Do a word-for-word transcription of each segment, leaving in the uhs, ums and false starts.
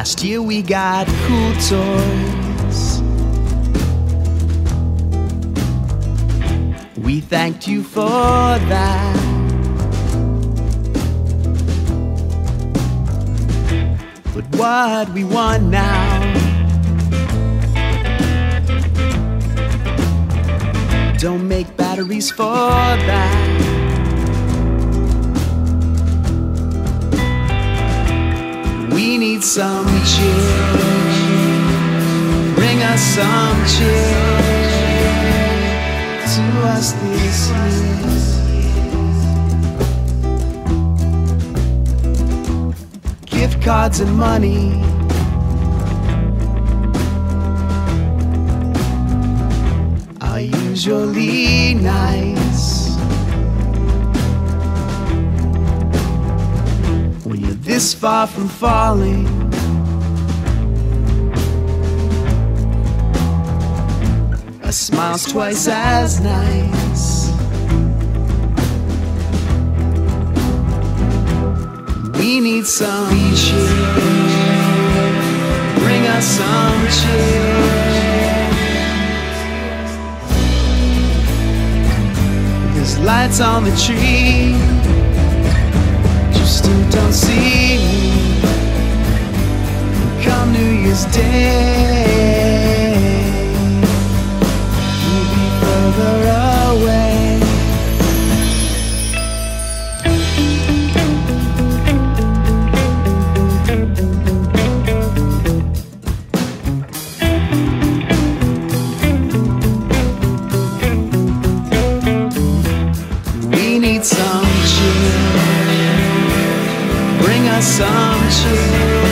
Last year we got cool toys. We thanked you for that. But what we want now, don't make batteries for that. We need some cheer. Bring us some cheer. To us this year. Gift cards and money. Are usually nice. When you're this far from falling, a smile's twice as nice. We need some cheer. Bring us some cheer. There's lights on the tree. You don't see me. Come New Year's Day, you'll be further away. We need some cheer. Bring us some cheer.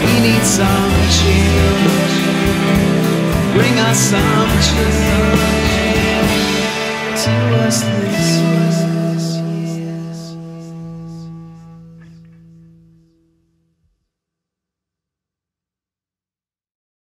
We need some cheer. Bring us some cheer. To us this year.